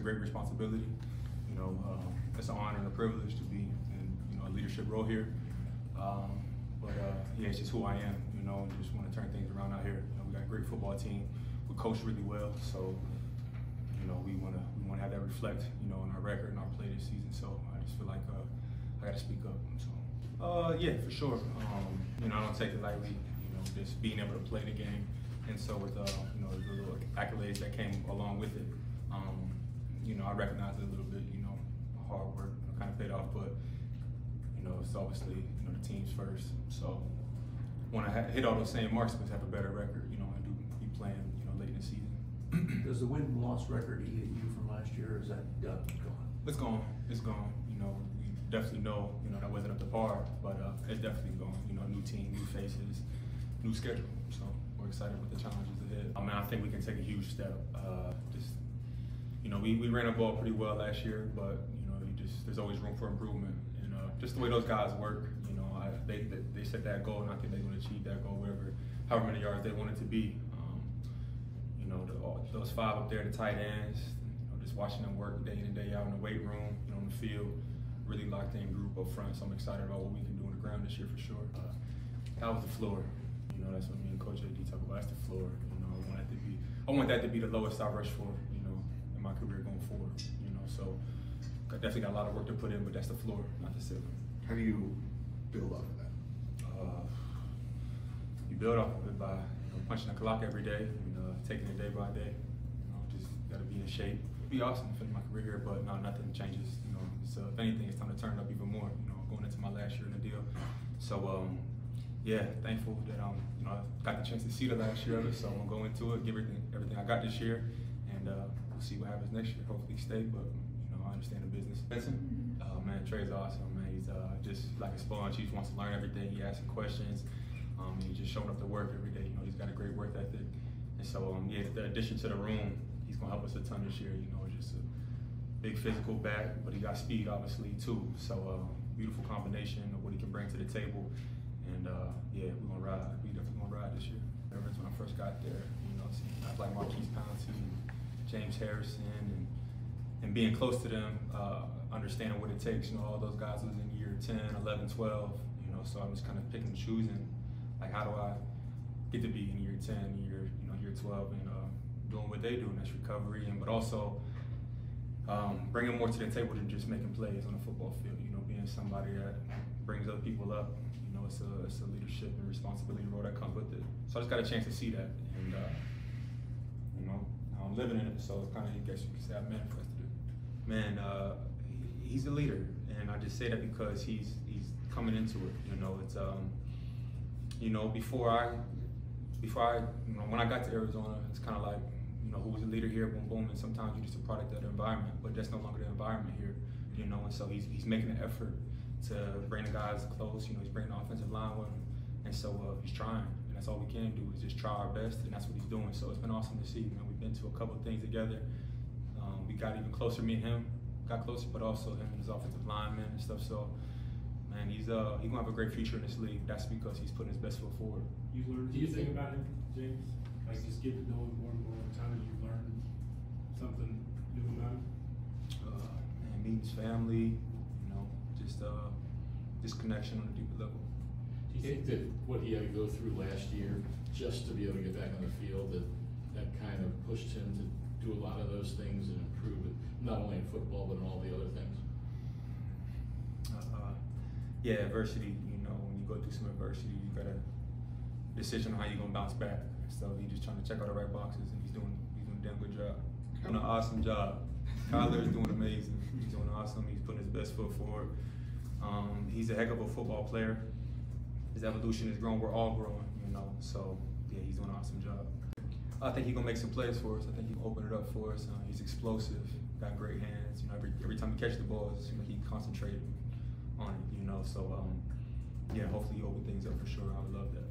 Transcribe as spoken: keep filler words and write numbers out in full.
a great responsibility. You know, um, it's an honor and a privilege to be in, you know, a leadership role here. Um, but uh, yeah, it's just who I am. You know, and just want to turn things around out here. You know, we got a great football team. We coach really well, so you know, we want to we want to have that reflect, you know, in our record and our play this season. So I just feel like uh, I got to speak up. So uh, yeah, for sure. Um, you know, I don't take it lightly. You know, just being able to play the game. And so with uh, you know, the little accolades that came along with it, um, you know, I recognize it a little bit. You know, my hard work kind of paid off, but you know, it's obviously, you know, the team's first. So when I hit all those same marks, but have a better record, you know, and do be playing, you know, late in the season. Does the win and loss record eat at you from last year, or is that done? Gone? It's gone. It's gone. You know, we definitely know. You know, that wasn't up to par, but uh, it's definitely gone. You know, new team, new faces, new schedule. So we're excited with the challenges ahead. I mean, I think we can take a huge step. Uh, just, you know, we, we ran the ball pretty well last year, but you know, you just there's always room for improvement. And uh, just the way those guys work, you know, I, they, they they set that goal, and I think they're going to achieve that goal, whatever, however many yards they want it to be. Um, you know, the, all, those five up there, the tight ends, you know, just watching them work day in and day out in the weight room, you know, on the field, really locked in group up front. So I'm excited about what we can do on the ground this year for sure. Uh, that was the floor. You know, that's what me and Coach A D talk about. That's the floor. You know, I want, it to be, I want that to be the lowest I rush for, you know, in my career going forward. You know, so I definitely got a lot of work to put in, but that's the floor, not the ceiling. How do you build off of that? Uh, you build off of it by, you know, punching the clock every day, and uh, taking it day by day. You know, just gotta be in shape. It'd be awesome to finish my career here, but no, nothing changes. You know, so if anything, it's time to turn it up even more. You know, going into my last year in the deal, so. Um, Yeah, thankful that um, you know, I got the chance to see the last year of it, so I'm gonna go into it, give everything, everything I got this year, and uh, we'll see what happens next year. Hopefully stay, but you know, I understand the business. Benson, uh, man, Trey's awesome, man. He's uh, just like a sponge. He just wants to learn everything. He asks questions. Um, he's just showing up to work every day. You know, he's got a great work ethic, and so um, yeah, the addition to the room, he's gonna help us a ton this year. You know, just a big physical back, but he got speed obviously too. So uh, beautiful combination of what he can bring to the table. And uh, yeah, we're gonna ride. We definitely gonna ride this year. Ever since when I first got there, you know, seeing guys like Marquise Pouncey and James Harrison, and and being close to them, uh, understanding what it takes. You know, all those guys was in year ten, eleven, twelve. You know, so I'm just kind of picking and choosing. Like, how do I get to be in year ten, year you know, year twelve, and uh, doing what they do, and that's recovery, and but also um, bringing more to the table than just making plays on the football field. You know, being somebody that brings other people up. You know, it's a, it's a leadership and responsibility role that comes with it. So I just got a chance to see that, and uh, you know, now I'm living in it. So it's kind of, I guess you could say, I manifested it. Man, uh, he's a leader, and I just say that because he's he's coming into it. You know, it's um, you know, before I, before I, you know, when I got to Arizona, it's kind of like, you know, who was the leader here? Boom, boom, and sometimes you're just a product of the environment, but that's no longer the environment here. You know, and so he's he's making an effort to bring the guys close. You know, he's bringing the offensive line with him, and so uh, he's trying, and that's all we can do is just try our best, and that's what he's doing. So it's been awesome to see, man. We've been to a couple of things together. Um, we got even closer, me and him got closer, but also him and his offensive lineman and stuff. So, man, he's uh he's gonna have a great future in this league. That's because he's putting his best foot forward. You learned. Do you think about him, James? Like, just get to know him more and more over time. You learn something new about him. Uh, man, meeting his family. Just, uh, this connection on a deeper level. Do you think that what he had to go through last year just to be able to get back on the field, that that kind of pushed him to do a lot of those things and improve it, not only in football but in all the other things? Uh, yeah, adversity, you know, when you go through some adversity, you got a decision on how you're going to bounce back. So he's just trying to check out the right boxes, and he's doing, he's doing a damn good job. He's doing an awesome job. Kyler is doing amazing. He's doing awesome. He's putting his best foot forward. Um, he's a heck of a football player. His evolution is growing. We're all growing, you know. So yeah, he's doing an awesome job. I think he's gonna make some plays for us. I think he'll open it up for us. Uh, he's explosive. Got great hands. You know, every every time he catches the ball, it's like he concentrated on it. You know, so um, yeah, hopefully he opens things up for sure. I would love that.